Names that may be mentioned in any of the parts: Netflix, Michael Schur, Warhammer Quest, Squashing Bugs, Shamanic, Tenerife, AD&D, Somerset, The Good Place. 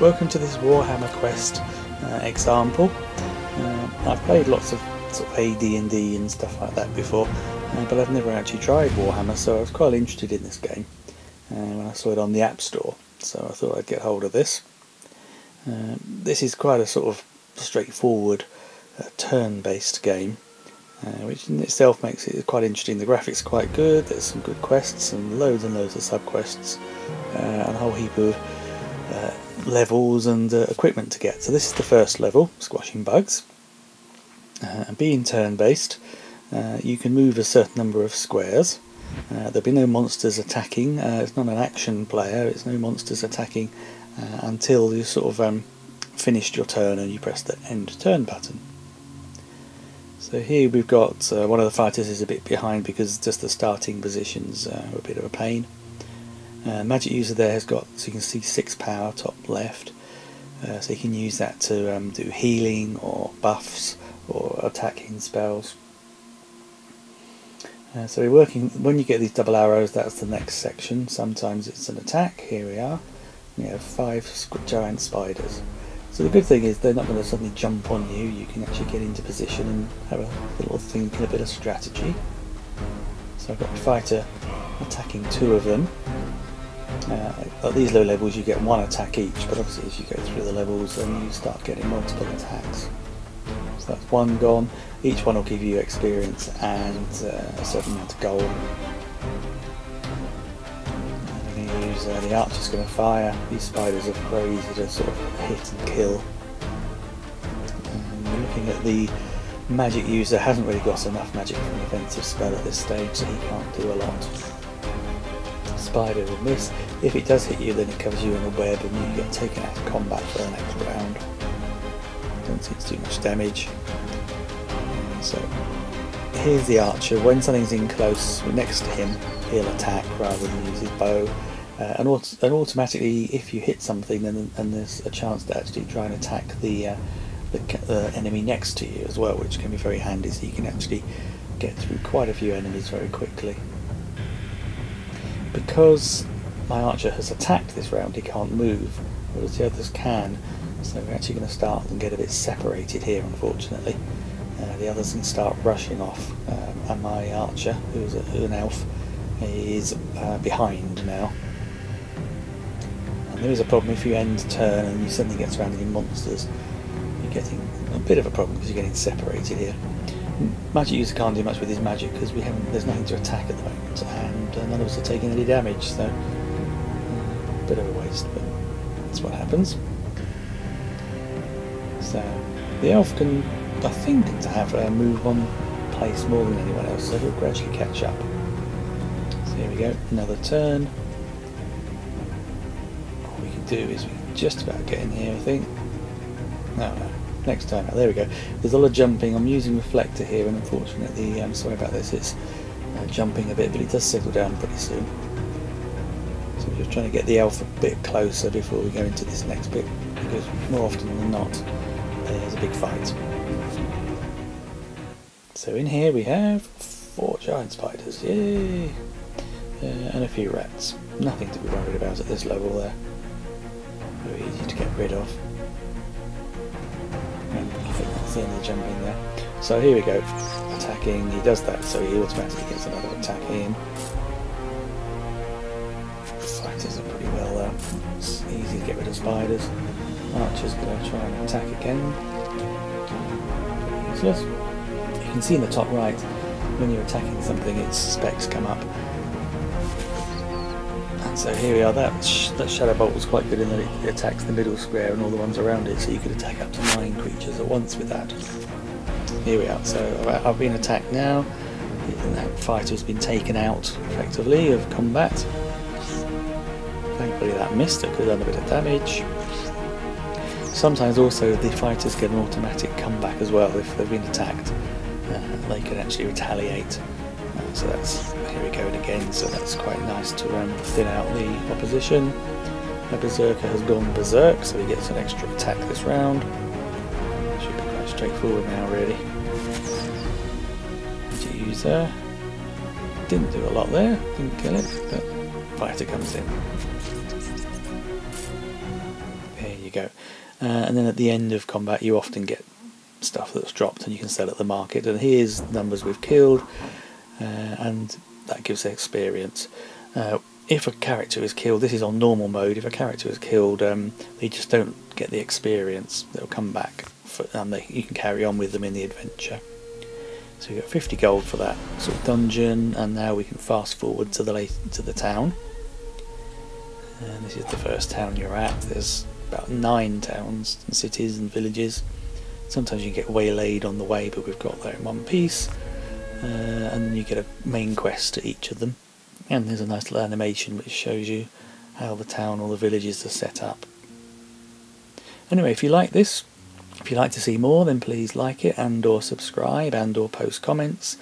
Welcome to this Warhammer Quest example. I've played lots of sort of AD&D and stuff like that before, but I've never actually tried Warhammer, so I was quite interested in this game when I saw it on the App Store, so I thought I'd get hold of this. This is quite a sort of straightforward turn-based game, which in itself makes it quite interesting. The graphics are quite good, there's some good quests and loads of sub-quests, and a whole heap of levels and equipment to get. So this is the first level, squashing bugs. And being turn-based, you can move a certain number of squares. There'll be no monsters attacking. It's not an action player. It's no monsters attacking until you sort of finished your turn and you press the end turn button. So here we've got one of the fighters is a bit behind because just the starting positions are a bit of a pain. Magic user there has got, so you can see 6 power top left, so you can use that to do healing or buffs or attacking spells. So we're working, when you get these double arrows, that's the next section. Sometimes it's an attack. Here we are. We have 5 giant spiders. So the good thing is they're not going to suddenly jump on you. You can actually get into position and have a little think and a bit of strategy. So I've got a fighter attacking 2 of them. At these low levels you get 1 attack each, but obviously as you go through the levels then you start getting multiple attacks. So that's 1 gone. Each one will give you experience and a certain amount of gold. I'm going to use the archer's going to fire. These spiders are crazy to sort of hit and kill. And looking at the magic user, hasn't really got enough magic from the offensive spell at this stage, so he can't do a lot. Spider will miss. If it does hit you, then it covers you in a web and you get taken out of combat for the next round. Don't seem to do much damage. So here's the archer. When something's in close next to him, he'll attack rather than use his bow. And automatically, if you hit something, then there's a chance to actually try and attack the enemy next to you as well, which can be very handy. So you can actually get through quite a few enemies very quickly. Because my archer has attacked this round, he can't move, whereas the others can. So we're actually going to start and get a bit separated here, unfortunately. The others can start rushing off, and my archer, who's an elf, is behind now. And there is a problem if you end turn and you suddenly get surrounded in monsters. You're getting a bit of a problem because you're getting separated here. Magic user can't do much with his magic because there's nothing to attack at the moment, and none of us are taking any damage, so a bit of a waste, but that's what happens. So the elf can, I think, have a move on place more than anyone else, so he'll gradually catch up. So here we go, another turn. All we can do is we can just about get in here, I think. No. Next time, there we go. There's a lot of jumping. I'm using reflector here, and unfortunately, I'm sorry about this, it's jumping a bit, but it does settle down pretty soon. So we're just trying to get the elf a bit closer before we go into this next bit, because more often than not, there's a big fight. So in here we have 4 giant spiders, yay! And a few rats. Nothing to be worried about at this level there. Very easy to get rid of. In the jumping there. So here we go, attacking, he does that, so he automatically gets another attack in. Fighters are pretty well there, it's easy to get rid of spiders. Archer's going to try and attack again. Useless. You can see in the top right, when you're attacking something, its specs come up. And so here we are, that shadow bolt was quite good in that it attacks the middle square and all the ones around it, so you could attack up to 9 creatures at once with that. Here we are, so I've been attacked now, that fighter has been taken out effectively of combat. Thankfully that missed, it could have done a bit of damage. Sometimes also the fighters get an automatic comeback as well if they've been attacked, they can actually retaliate. So that's, here we go again, so that's quite nice to thin out the opposition. The berserker has gone berserk, so he gets an extra attack this round. Should be quite straightforward now, really. Magic user didn't do a lot there, didn't kill it, but fighter comes in. There you go. And then at the end of combat you often get stuff that's dropped and you can sell at the market, and here's numbers we've killed, and that gives experience. If a character is killed, this is on normal mode, if a character is killed they just don't get the experience, they'll come back for, and you can carry on with them in the adventure. So we got 50 gold for that sort of dungeon, and now we can fast forward to the town. And this is the first town you're at. There's about 9 towns and cities and villages. Sometimes you get waylaid on the way, but we've got that in one piece. And then you get a main quest at each of them. And there's a nice little animation which shows you how the town or the villages are set up. Anyway, if you like this, if you'd like to see more, then please like it and or subscribe and or post comments,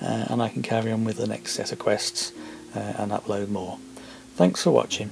and I can carry on with the next set of quests and upload more. Thanks for watching.